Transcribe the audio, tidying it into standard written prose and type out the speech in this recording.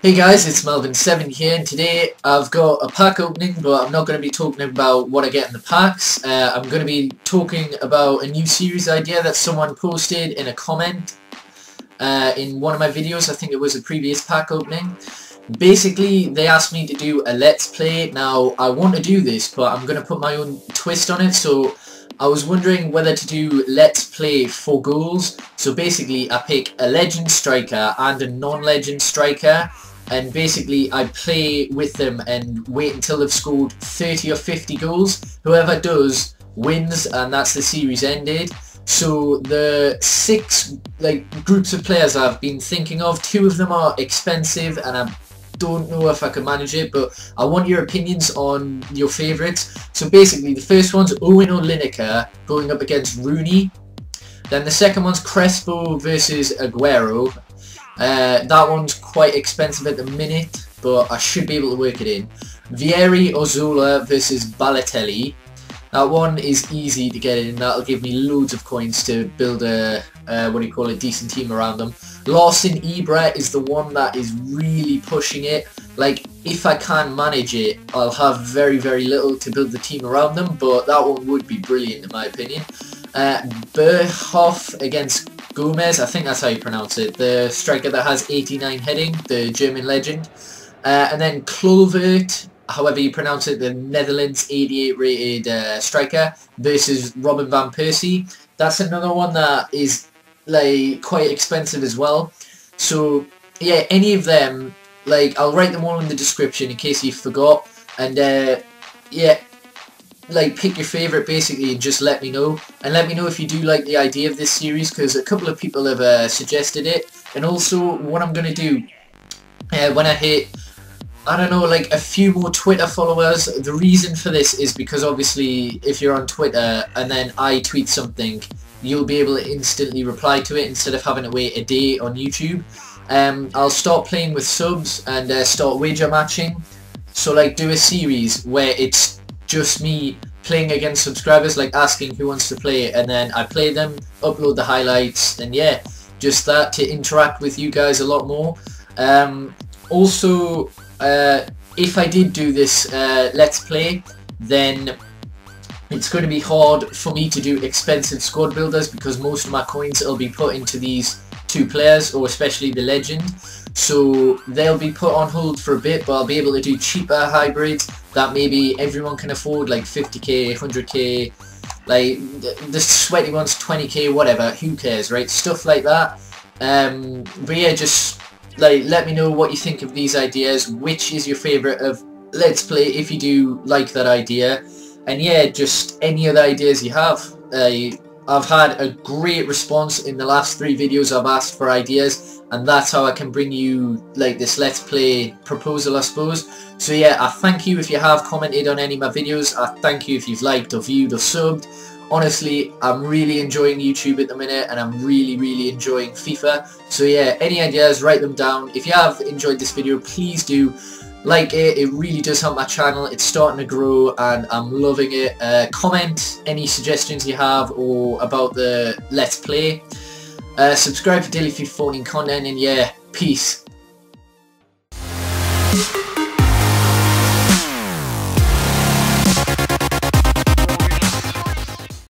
Hey guys, it's Melvin7 here, and today I've got a pack opening, but I'm not going to be talking about what I get in the packs. I'm going to be talking about a new series idea that someone posted in a comment in one of my videos. I think it was a previous pack opening. Basically, they asked me to do a Let's Play. Now, I want to do this, but I'm going to put my own twist on it, so I was wondering whether to do Let's Play for goals. So basically, I pick a legend striker and a non-legend striker, and basically I play with them and wait until they've scored 30 or 50 goals. Whoever does wins, and that's the series ended. So the six groups of players I've been thinking of, two of them are expensive and I don't know if I can manage it, but I want your opinions on your favourites. So basically the first one's Owen or Lineker going up against Rooney. Then the second one's Crespo versus Aguero. That one's quite expensive at the minute, but I should be able to work it in. Vieri or Zola versus Balotelli. That one is easy to get in. That'll give me loads of coins to build a decent team around them. Larsson Ebre is the one that is really pushing it. Like, if I can manage it, I'll have very, very little to build the team around them, but that one would be brilliant in my opinion. Bierhoff against Gomez, I think that's how you pronounce it, the striker that has 89 heading, the German legend. And then Klulvert, however you pronounce it, the Netherlands 88 rated striker, versus Robin van Persie. That's another one that is quite expensive as well. So yeah, any of them, I'll write them all in the description in case you forgot, and yeah, pick your favourite basically and just let me know. And let me know if you do like the idea of this series, because a couple of people have suggested it. And also what I'm going to do, when I hit, I don't know, a few more Twitter followers, the reason for this is because obviously if you're on Twitter and then I tweet something, you'll be able to instantly reply to it instead of having to wait a day on YouTube. I'll start playing with subs and start wager matching. So do a series where it's just me playing against subscribers, asking who wants to play, and then I play them, upload the highlights, and yeah, just that to interact with you guys a lot more. Also, if I did do this Let's Play, then it's going to be hard for me to do expensive squad builders, because most of my coins will be put into these two players, or especially the legend, so they'll be put on hold for a bit, but I'll be able to do cheaper hybrids that maybe everyone can afford, 50k, 100k, the sweaty ones, 20k, whatever, who cares, right? Stuff like that. But yeah, just let me know what you think of these ideas, which is your favourite of Let's Play if you do like that idea, and yeah, just any other ideas you have. I've had a great response in the last three videos I've asked for ideas, and that's how I can bring you this Let's Play proposal, I suppose. So yeah, I thank you if you have commented on any of my videos. I thank you if you've liked or viewed or subbed. Honestly, I'm really enjoying YouTube at the minute, and I'm really enjoying FIFA. So yeah, any ideas, write them down. If you have enjoyed this video, please do like it. It really does help my channel. It's starting to grow and I'm loving it. Comment any suggestions you have or about the Let's Play. Subscribe for daily FIFA 14 content, and yeah, peace.